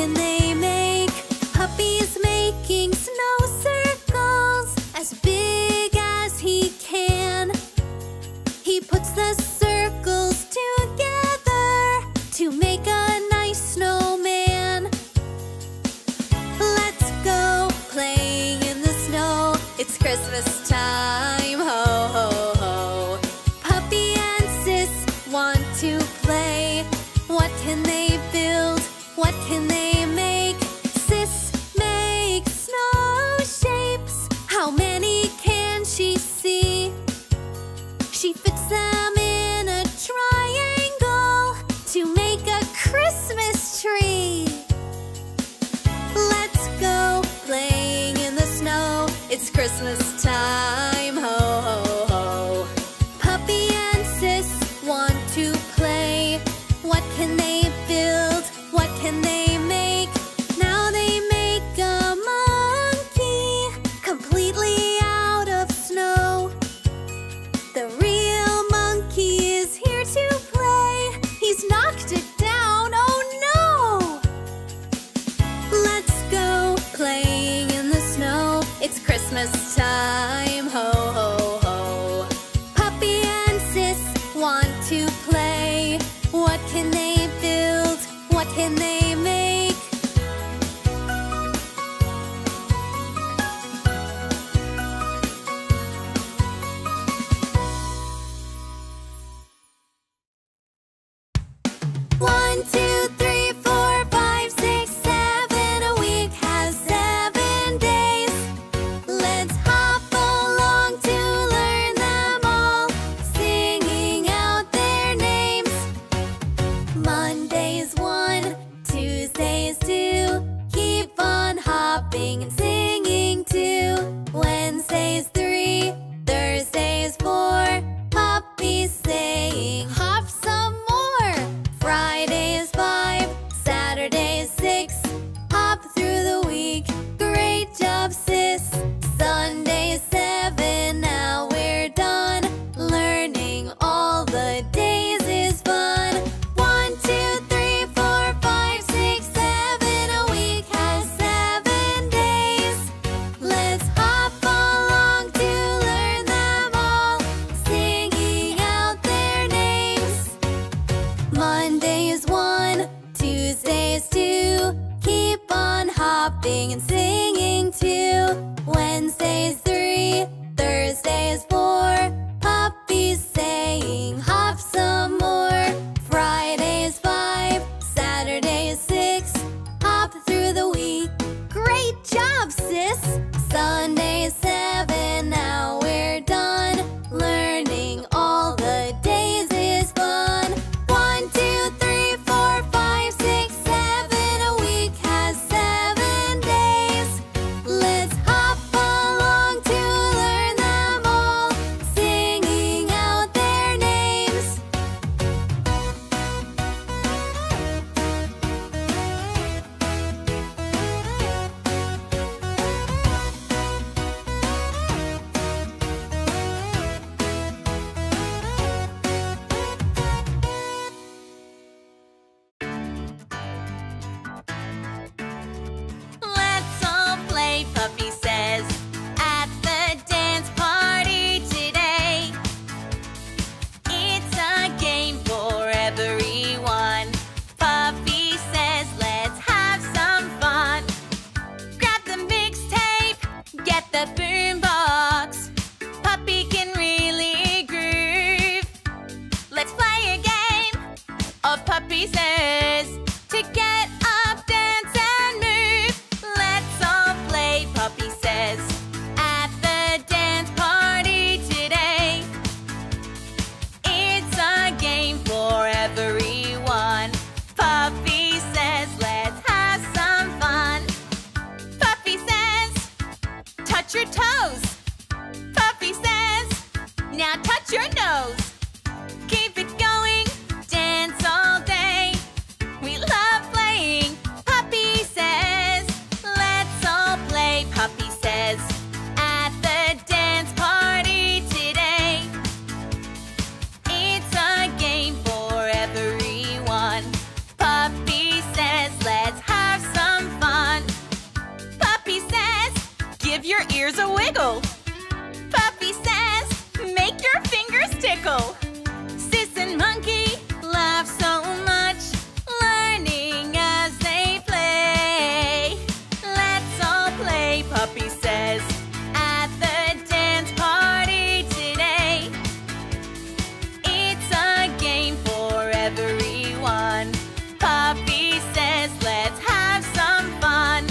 can they make? Puppy's making snow circles as big as he can. He puts the circles together to make a nice snowman. Let's go play in the snow. It's Christmas time, ho ho ho. Puppy and Sis want to play. What can they build? What can they make? Sis makes snow shapes. How many can she see? She fits them in a triangle to make a Christmas tree. Let's go playing in the snow. It's Christmas time, ho ho ho. Puppy and Sis want to play. What can they build? What can they make? Now they make a monkey completely out of snow. The real monkey is here to play. He's knocked it down, oh no! Let's go playing in the snow. It's Christmas time, ho ho ho. Puppy and Sis want to play. What can they build? What can they make? One, two, three. And singing 2, Wednesday's 3, Thursday's 4, Puppy's saying hop some more. Friday's 5, Saturday's 6, hop through the week, great job Sis. Sunday's 7, now we're done, learning all the days is fun. 1, 2, 3. Hopping and singing 2, Wednesday's 3, Thursday's 4, Puppy's saying hop some more. Friday's 5, Saturday's 6, hop through the week, great job Sis. Sunday's 7, now we're done, learning all the days is fun. 1, 2, 3, 4, 5, 6, 7, a week has 7 days. Let's hop along. tickle. Puppy says, make your fingers tickle. Sis and Monkey love so much learning as they play. Let's all play, Puppy says, at the dance party today. It's a game for everyone. Puppy says, let's have some fun.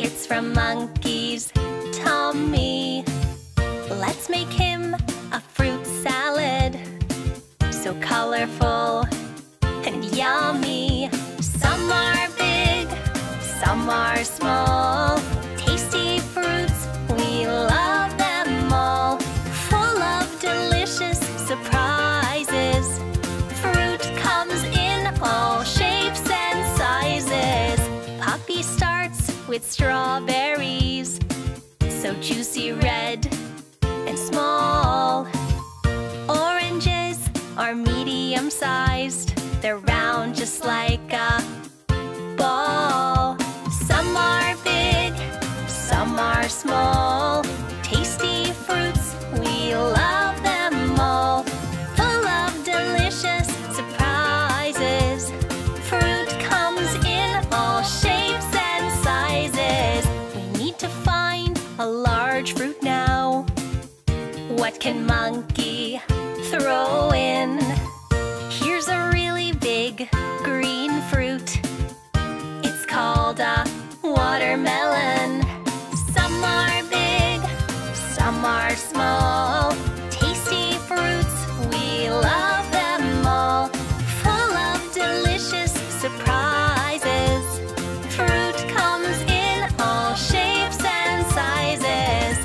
It's from Monkey's tummy. Let's make him a fruit salad, so colorful and yummy. Some are big, some are small. Tasty fruits, we love them all. Full of delicious surprises. Fruit comes in all shapes and sizes. Poppy starts with strawberries, so juicy, red, and small. Oranges are medium-sized. They're round just like a ball. Some are big, some are small. Tasty fruits, we love them all. Full of delicious surprises. Fruit comes in all shapes and sizes. We need to find a large fruit now. What can Monkey throw in? Here's a really big green fruit. It's called a watermelon. Some are big, some are small. Tasty fruits, we love them all. Full of delicious surprises. Fruit comes in all shapes and sizes.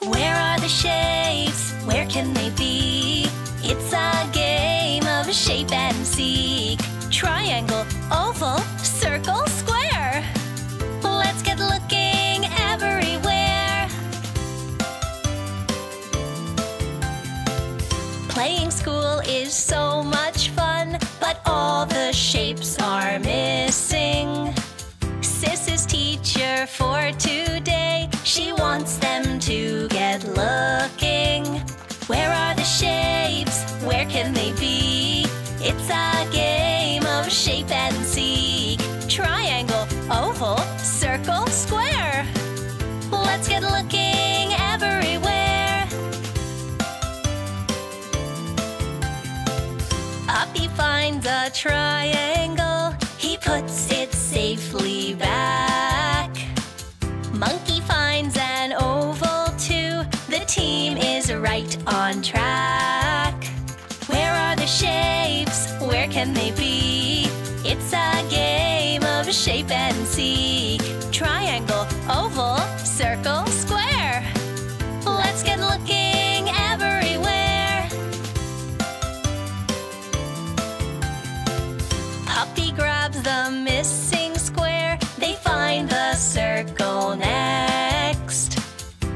Where are the shapes? Where can they be? It's a game of shape and seek. Triangle, oval, circle, square. Let's get looking everywhere. Playing school is so much fun, but all the shapes are missing. Sis's teacher for today, she wants them to get looking. Where are the shapes? Where can they be? It's a game of shape and seek. Triangle, oval, circle, square. Let's get looking everywhere. Poppy finds a triangle. He puts it safely back. Monkey finds an oval too. The team is right on track. Where are the shapes? Where can they be? It's a game of shape and seek. Triangle, oval, circle, square. Let's get looking everywhere. Poppy grabs the missing square. They find the circle next.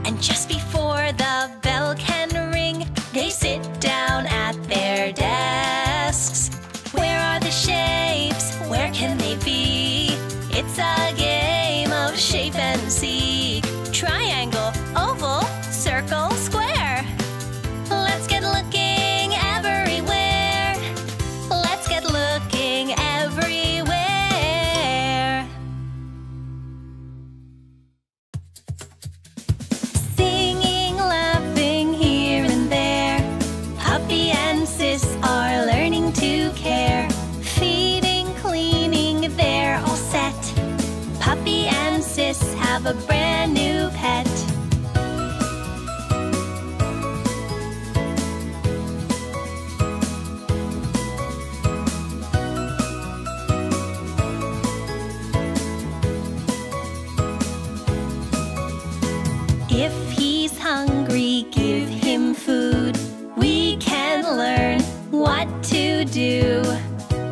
And just before the bell can ring, they sit down at their desks. Where are the shapes? Where can they be? It's a game of shape and seek. Triangle, oval, circle, square. Let's get looking everywhere. Let's get looking everywhere. Singing, laughing here and there. Poppy and Sis are learning to care. Feeding, cleaning, they're all set. Poppy and Sis have a brand new pet. If he's hungry, give him food. We can learn what to do.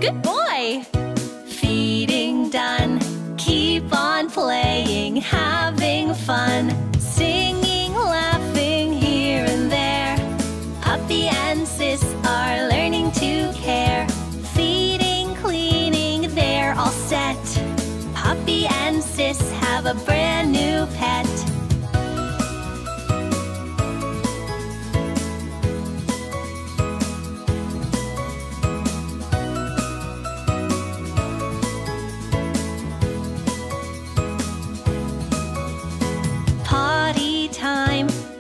Good boy! Feeding done. Keep on playing, having fun. Singing, laughing here and there. Poppy and Sis are learning to care. Feeding, cleaning, they're all set. Poppy and Sis have a brand new pet.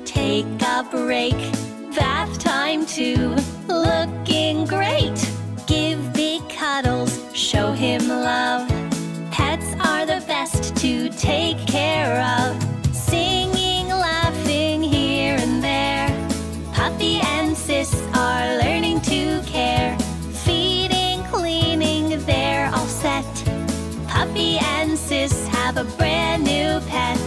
Take a break, bath time too, looking great. Give big cuddles, show him love. Pets are the best to take care of. Singing, laughing here and there, Puffy and Sis are learning to care. Feeding, cleaning, they're all set. Puffy and Sis have a brand new pet.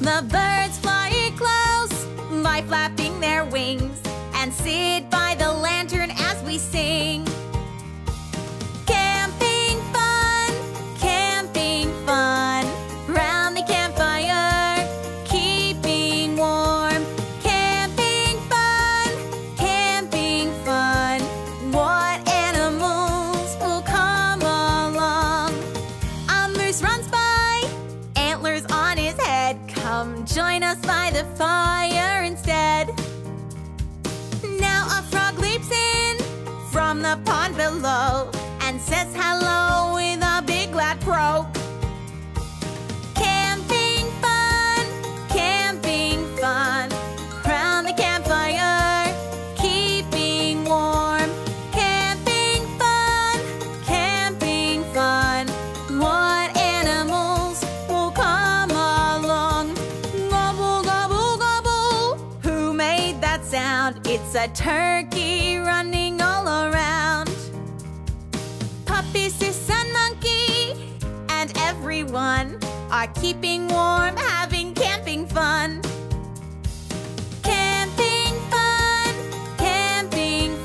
The birds fly close by flapping their wings and sit by the lantern as we sing. Camping fun, round the campfire, keeping warm. Camping fun, what animals will come along? A moose runs by, antlers on his head. Come join us by the fire instead. Now a frog leaps in from the pond below and says hello with a big loud croak. Camping fun, round the campfire, keeping warm. Camping fun, what animals will come along? Gobble, gobble, gobble, who made that sound? It's a turkey running all around. Puppy, Sis, and Monkey, and everyone are keeping warm, having camping fun. Camping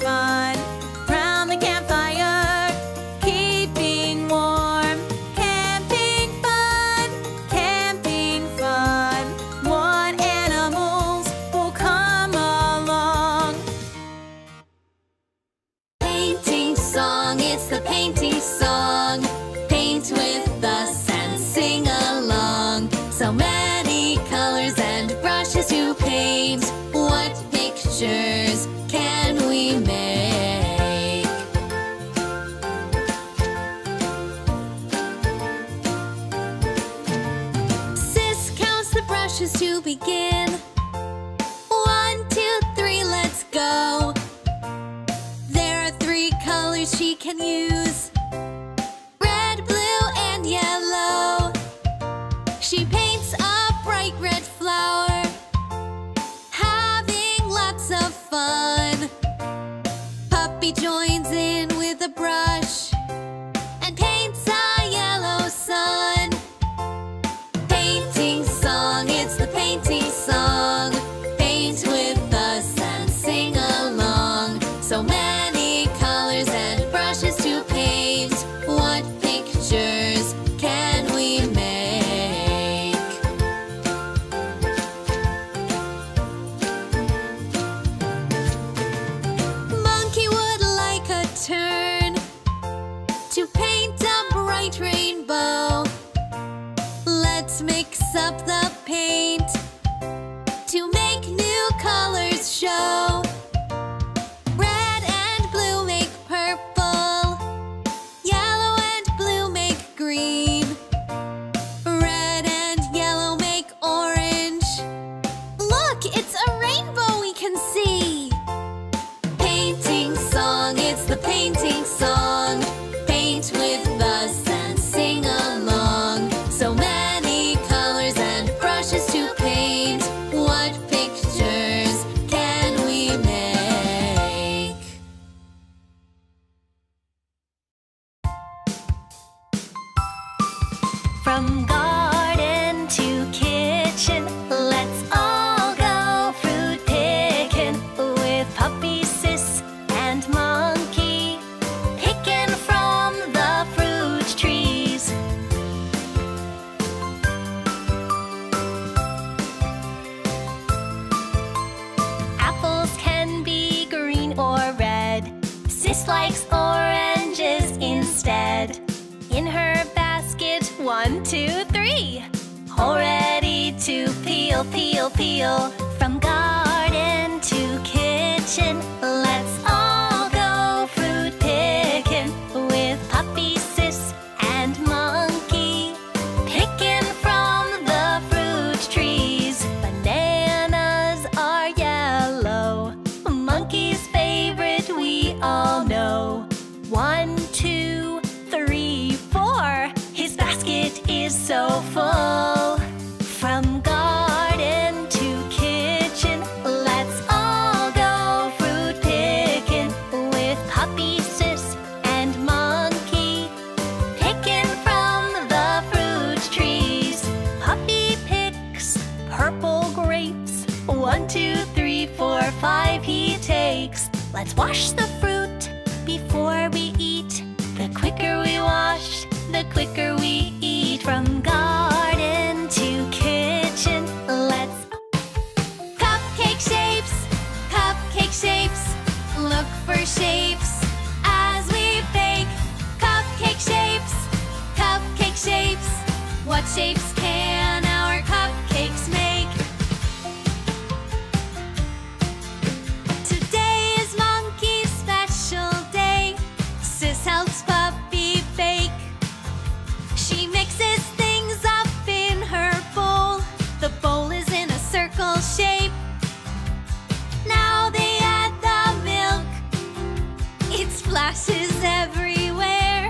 fun, round the campfire, keeping warm. Camping fun, what animals will come along? Painting song, it's the painting song. Paint with us and sing along. So many colors and brushes to paint. What pictures can we make? Sis counts the brushes to begin. 1, 2, 3, let's go. There are 3 colors she can use. Red, blue, and yellow. She paints a bright red flower, having lots of fun. Puppy joins in with a brush and paints a yellow sun. Painting song, it's the painting song. Paint with us and sing along. So many colors and brushes to paint. What pictures can we make? Monkey would like a turn to paint a bright rainbow. Let's mix up the paint to make new colors show. Red and blue make purple, yellow and blue make green, red and yellow make orange. Look, it's a rainbow we can see. Painting song, it's the painting song. Paint with us and sing along. So many colors and brushes to paint. What pictures can we make? From garden to kitchen, let's all go fruit picking with Puppy, Sis, and Monkey. oranges instead. In her basket, 1, 2, 3. All ready to peel, peel, peel. From garden to kitchen, let's all go fruit picking with puppy sis and monkey. Picking from the fruit trees. Bananas are yellow. Monkey's favorite we all know. 1, 2, 3, 4. His basket is so full. From garden to kitchen, let's all go fruit picking with puppy sis and monkey. Picking from the fruit trees. Puppy picks purple grapes. 1, 2, 3, 4, 5 he takes. Let's wash the fruit before we eat. The quicker we wash, the quicker we eat. From garden to kitchen, let's cupcake shapes, look for shapes as we bake. Cupcake shapes, what shapes can our cupcakes make? Today is Monkey's special day. Sis helps Puppy bake. She mixes things up in her bowl. The bowl is in a circle shape. Now they add the milk. It splashes everywhere.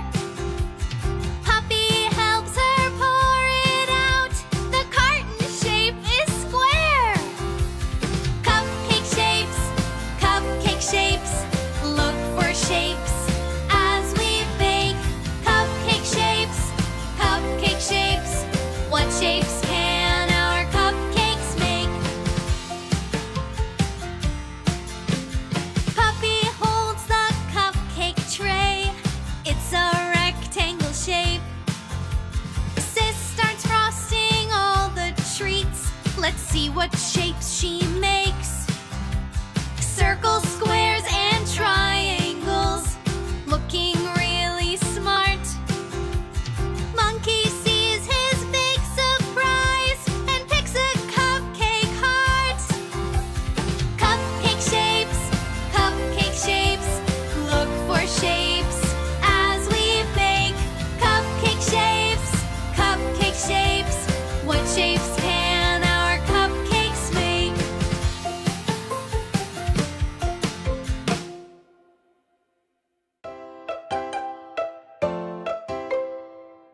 Puppy helps her pour it out. The carton shape is square. Cupcake shapes, look for shapes as we bake. Cupcake shapes, what shapes can our cupcakes make? Puppy holds the cupcake tray. It's a rectangle shape. Sis starts frosting all the treats. Let's see what shapes she makes. Circles, squares, and triangles. Looking really smart. Monkey sees his big surprise and picks a cupcake heart. Cupcake shapes, look for shapes as we bake. Cupcake shapes, what shapes can our cupcakes make?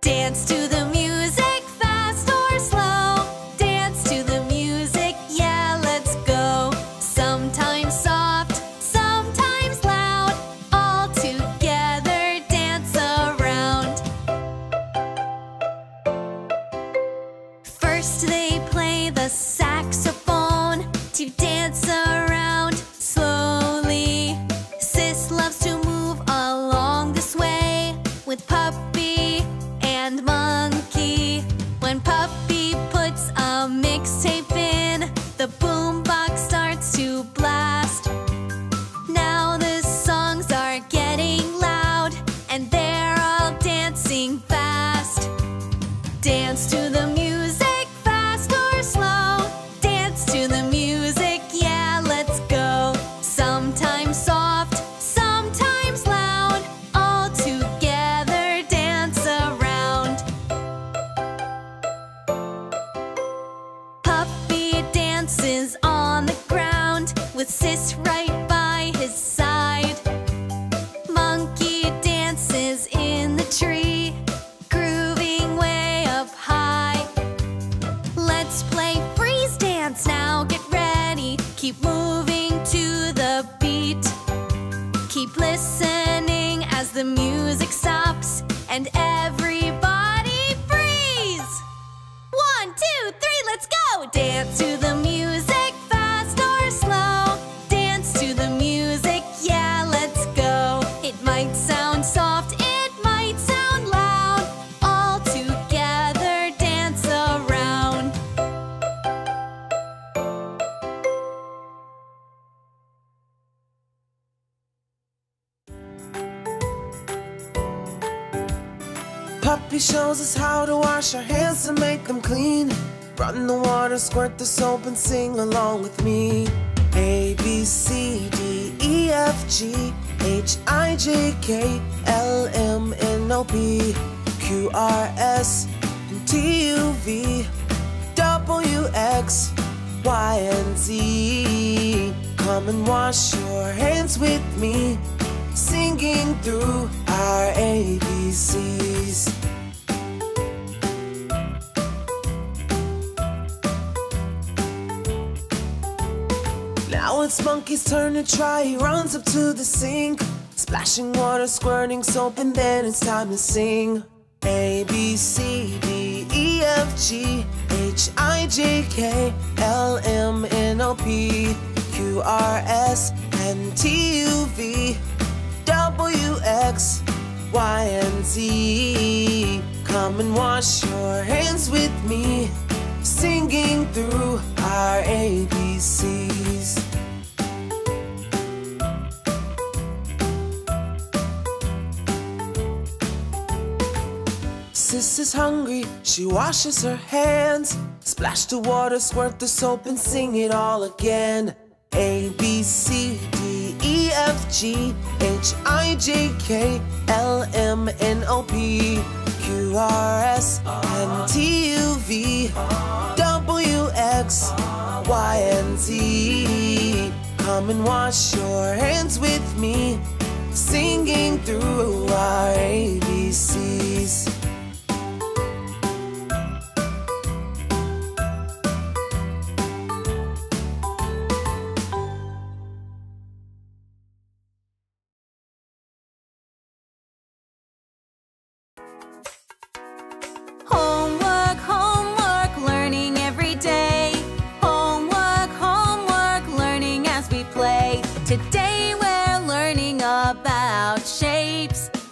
Dance to the music, fast or slow. Dance to the music, yeah, let's go. Sometimes soft, sometimes loud. All together, dance around. First they play the saxophone to dance around slowly. Sis loves to move along this way with Puppy and Monkey. When Puppy puts a mixtape in, the boombox starts to blast. Now the songs are getting loud, and they're all dancing fast. Dance to the music, fast or slow. Dance to the music, yeah, let's go. Sometimes soft, sometimes loud. All together, dance around. Puppy dances on the ground with Sis right by his side. Monkey dances in the tree, grooving way up high. Let's play freeze dance now, get ready. Keep moving to the beat. Keep listening as the music stops and everybody freeze. 1, 2, 3, let's go! Dance to the music, fast or slow. Dance to the music, yeah, let's go. It might sound soft, it might sound loud. All together, dance around. Puppy shows us how to wash our hands and make them clean. Run the water, squirt the soap, and sing along with me. A, B, C, D, E, F, G, H, I, J, K, L, M, N, O, P, Q, R, S, and T, U, V, W, X, Y, and Z. Come and wash your hands with me, singing through our ABCs. Now it's Monkey's turn to try. He runs up to the sink, splashing water, squirting soap, and then it's time to sing. A, B, C, D, E, F, G, H, I, J, K, L, M, N, O, P, Q, R, S, and T, U, V, W, X, Y, and Z. Come and wash your hands with me, singing through our ABCs. Sis is hungry, she washes her hands. Splash the water, squirt the soap, and sing it all again. A, B, C, D, E, F, G, H, I, J, K, L, M, N, O, P, Q, R, S, and T, U, V, W, X, Y, and Z. Come and wash your hands with me, singing through our ABCs.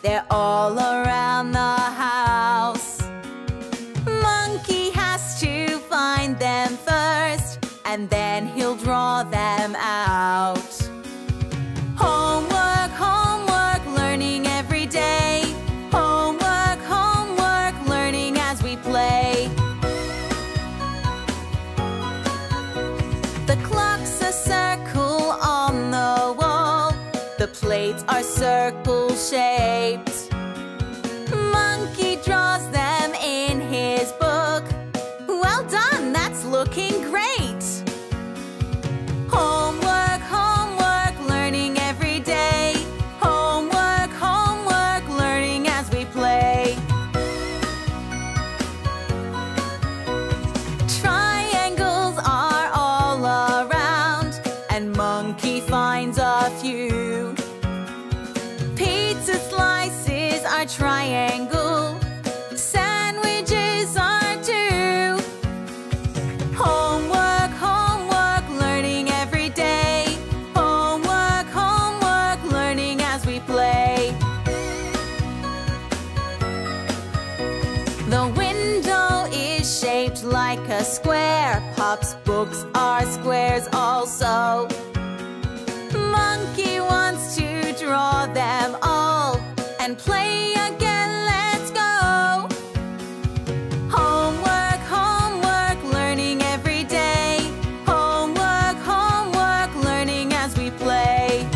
They're all around the house. Monkey has to find them first, and then he'll draw them out. Homework, homework, learning every day. Homework, homework, learning as we play. The clock's a circle on the wall. The plates are circle-shaped. Monkey draws them in his book. Well done, that's looking great! Homework, homework, learning every day. Homework, homework, learning as we play. Triangles are all around, and Monkey finds a few. Pizza slices are triangle, sandwiches are too. Homework, homework, learning every day. Homework, homework, learning as we play. The window is shaped like a square. Pop's books are squares also. Monkey wants to draw them all and play again. Let's go. Homework, homework, learning every day. Homework, homework, learning as we play.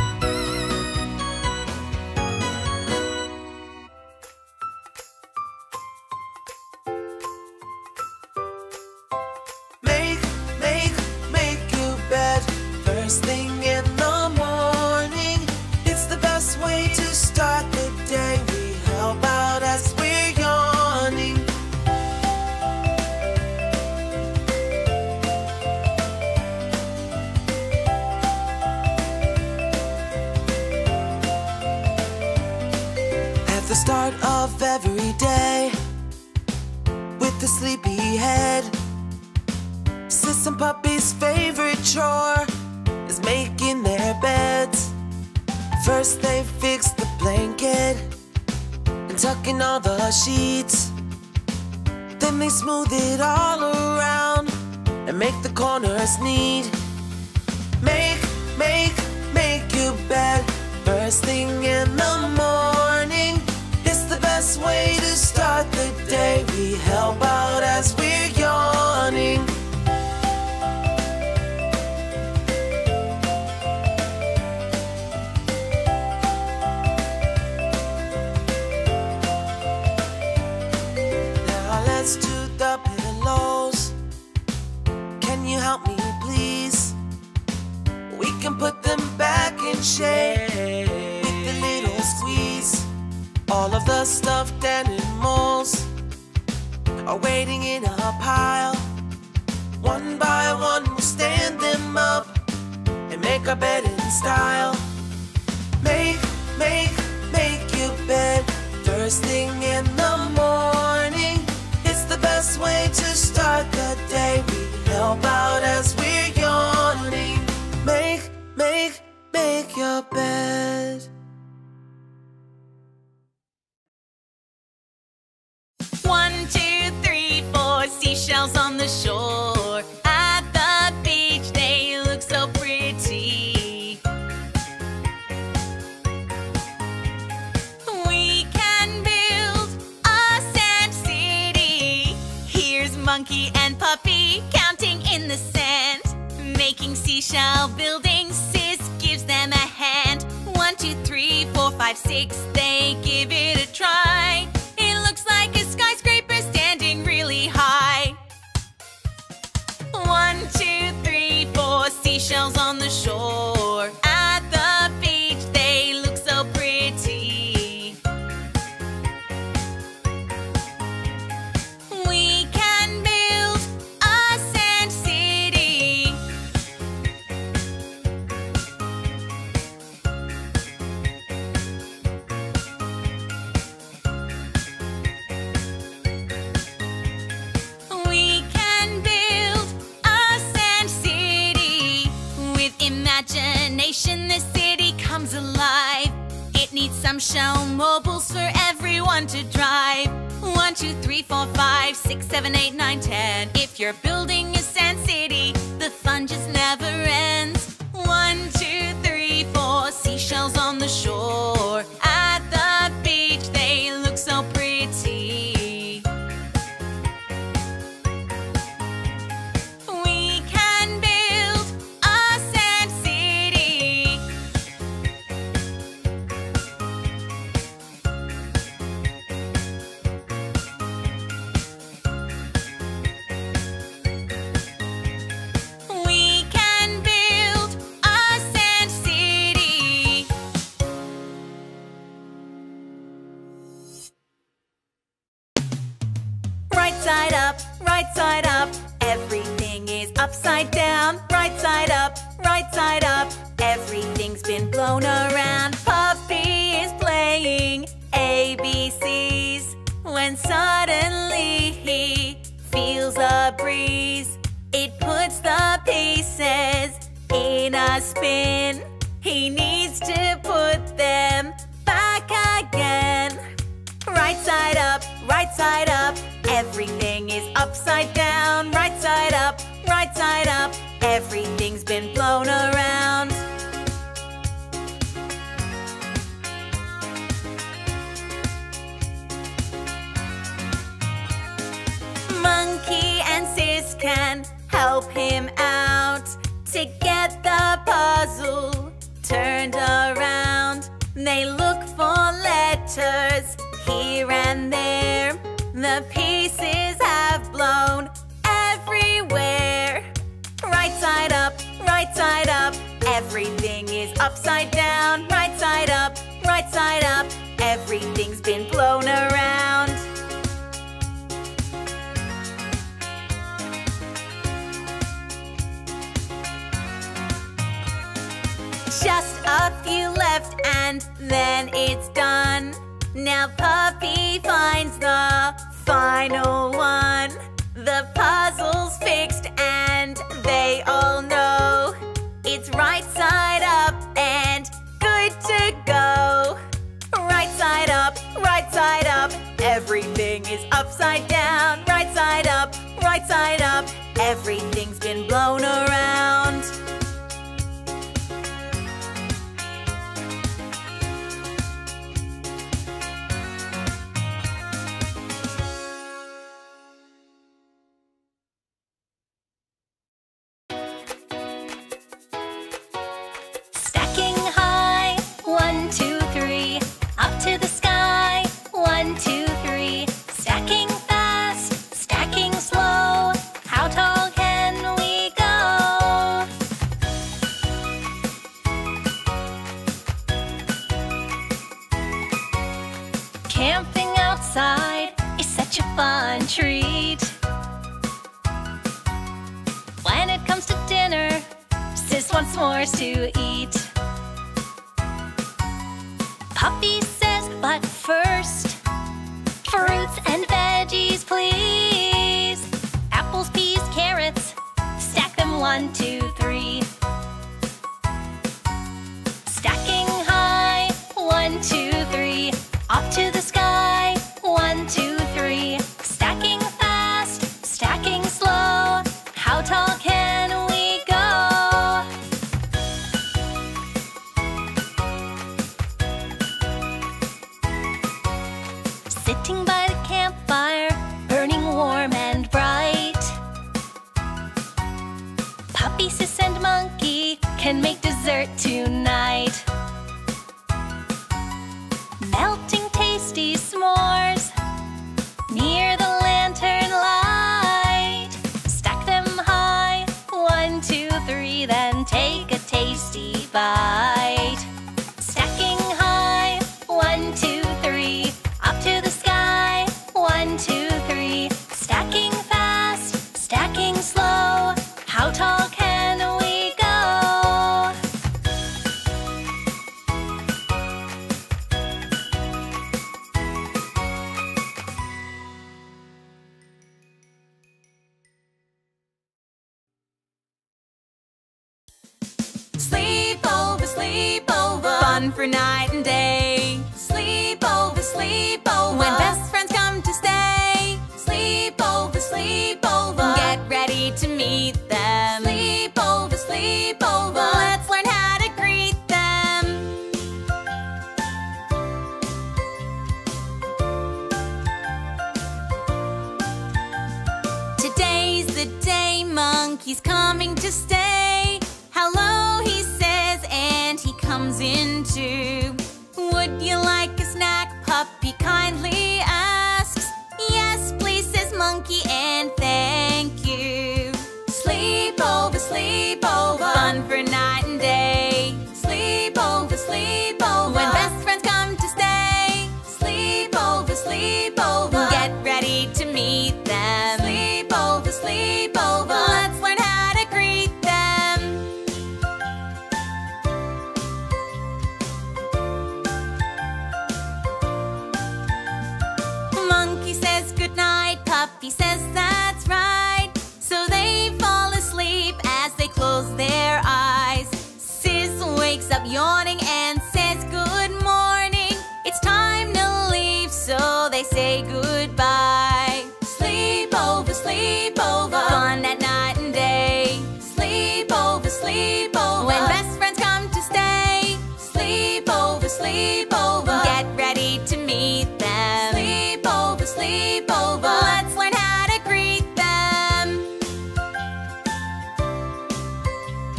Make your bed first thing in the morning. It's the best way to start the day. We help out as we're yawning. At the start of every day, with the sleepy head, Sis and Puppy's favorite chore is making their beds. First they fix the blanket and tuck in all the sheets. Then they smooth it all around and make the corners neat. Make your bed first thing in the morning. It's the best way to start the All of the stuffed animals are waiting in a pile. One by one we'll stand them up and make our bed in style. Make your bed first thing in the morning. It's the best way to start the day. We help out as we're yawning. Make your bed. One, two, three, four seashells on the shore. At the beach they look so pretty. We can build a sand city. Here's Monkey and Puppy counting in the sand, making seashell buildings. Sis gives them a hand. 1, 2, 3, 4, 5, 6. They give it a try. It looks like a skyscraper standing really high. 1, 2, 3, 4 seashells on the shore. At the beach they look so pretty. We can build a sand city. We can build a sand city. With imagination, the city comes alive. It needs some shell mobiles for everyone to drive. 1, 2, 3, 4, 5, 6, 7, 8, 9, 10. If you're building a sand city, the fun just never ends. 1, 2, 3, 4 seashells on the shore. At the beach they look so pretty. We can build a sand city. We can build a sand city. Right side up, everything is upside down. Right side up, everything's been blown around. Puppy is playing ABCs when suddenly he feels a breeze. It puts the pieces in a spin. He needs to put them back again. Right side up, everything is upside down. Right side up, everything's been blown around. Monkey and Sis can help him out to get the puzzle turned around. They look for letters here and there. The pieces have blown everywhere. Right side up, everything is upside down. Right side up, everything's been blown around. Just a few left and then it's done. Now Puppy finds the final one. The puzzle's fixed and they all know. It's right side up and good to go. Right side up, everything is upside down. Right side up, everything's been blown around. Slow, how tall can we go? Camping outside is such a fun treat. When it comes to dinner, Sis wants s'mores to eat. Puppy says, but first, fruits and veggies, please. Apples, peas, carrots, stack them 1, 2, 3. Stacking high, 1, 2, 3. Up to the sky, 1, 2, 3. Stacking fast, stacking slow. How tall can we go? Sitting by the campfire, burning warm and bright. Puppy, Sis, and Monkey can make dessert tonight. Melting tasty s'mores near the lantern light. Stack them high, 1, 2, 3, then take a tasty bite. Stacking high, 1, 2, 3, up to the sky, 1, 2, 3. Stacking fast, stacking slow. How tall can we go? Sleepover, fun for night and day. Sleepover, sleepover, when best friends come to stay. Sleepover, sleepover, get ready to meet them. Sleepover, sleepover, let's learn how to greet them. Today's the day, Monkey's coming to stay. Hello, he says, and he comes in too. Would you like a snack? Puppy kindly asks. Yes, please, says Monkey, and thank you. Sleepover, sleepover, fun for night and day. Sleepover, sleepover, when best friends come to stay. Sleepover, sleepover, get ready to meet them. Sleepover, sleepover, let's learn how to greet them. Monkey says goodnight, Puppy says that's right. So they fall asleep as they close their eyes. Sis wakes up yawning and says good morning. It's time to leave, so they say goodbye. Sleepover, sleepover, fun at night and day. Sleepover, sleepover, when best friends come to stay. Sleepover, sleepover, get ready to meet them. Sleepover, sleepover, let's learn how to greet them.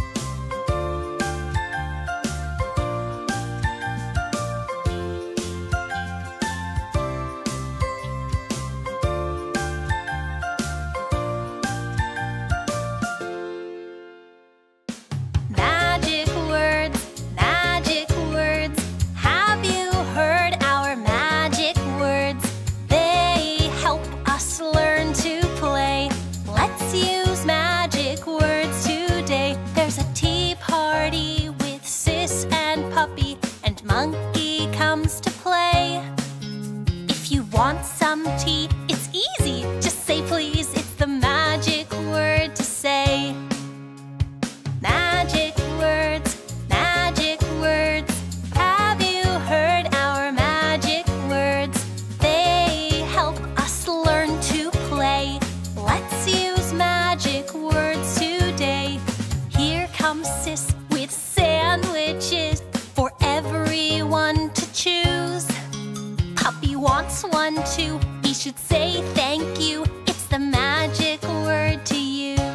Magic words, magic words. Have you heard our magic words? They help us learn to play. Let's use magic words today. There's a tea party with Sis and Puppy, and Monkey comes to play. If you want some tea, it's easy. Just say please, it's the magic word to say. Magic words, have you heard our magic words? They help us learn to play. Let's use magic words today. Here comes Sis with sandwiches for everyone to choose. Puppy wants one too, he should say thank you. It's the magic word to use.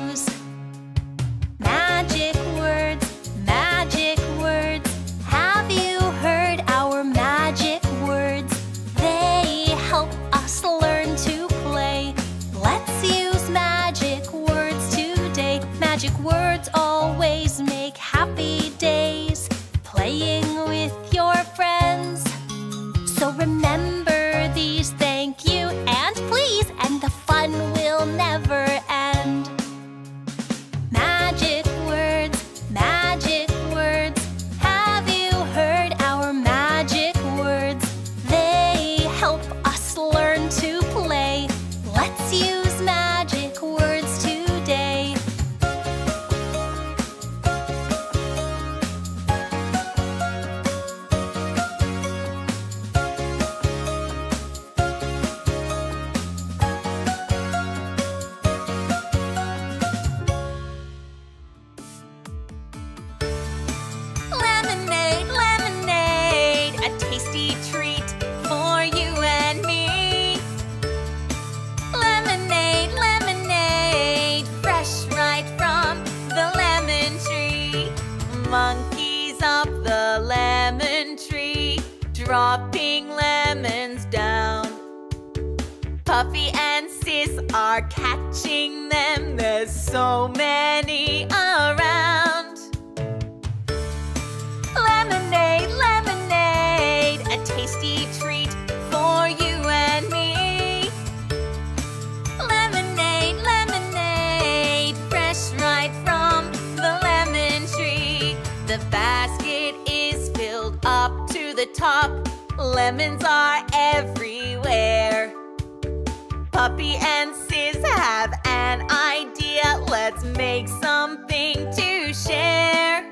Magic words, have you heard our magic words? They help us learn to play. Let's use magic words today. Magic words always make happy days, playing with your friends. So remember Puffy and Sis are catching them. There's so many around. Lemonade, lemonade, a tasty treat for you and me. Lemonade, lemonade, fresh right from the lemon tree. The basket is filled up to the top. Lemons are everywhere. Puffy and Sis have an idea. Let's make something to share.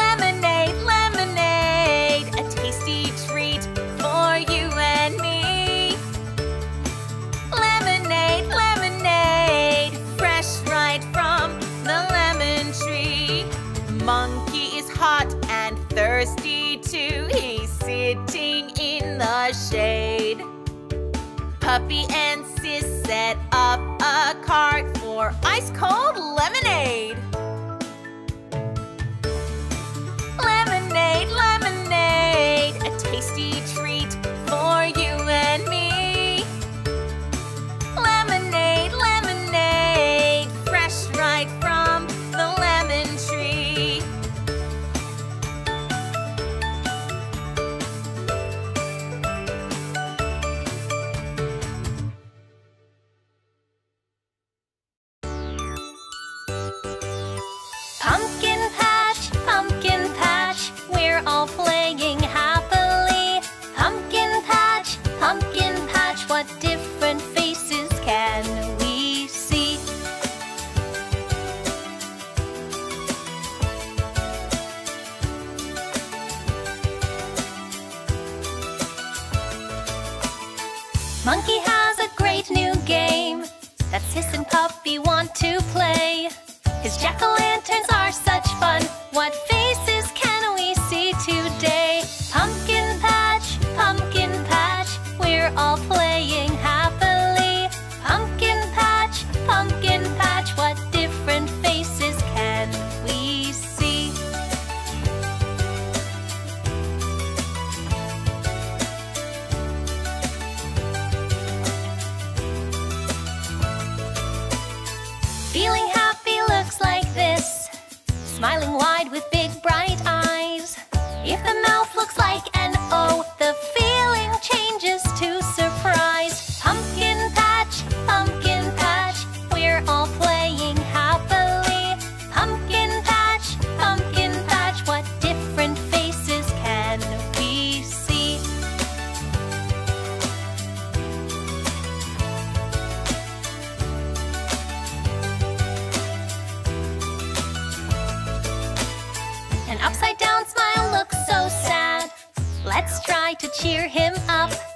Lemonade, lemonade, a tasty treat for you and me. Lemonade, lemonade, fresh right from the lemon tree. Monkey is hot and thirsty. He's sitting in the shade. Puffy and Sis set up a cart for ice-cold lemonade. Lemonade, lemonade, a tasty treat for you and me. Lemonade, lemonade, fresh right from the lemon tree. Pumpkin patch, we're all playing happily. Pumpkin patch, what different faces can we see? Monkey has a great new game that Sis and Puppy want to play. His jack-o'-lanterns are such fun. What faces can we see today? Pumpkin patch, we're all playing happily. Pumpkin patch, what different faces can we see? Feeling happy looks like this. Smiling wide with big bright eyes. If the mouth looks like an O, the feeling changes to surprise. Pumpkin patch, we're all playing happily. Pumpkin patch, what different faces can we see? An upside-down smile looks so sad. Let's try to cheer him up.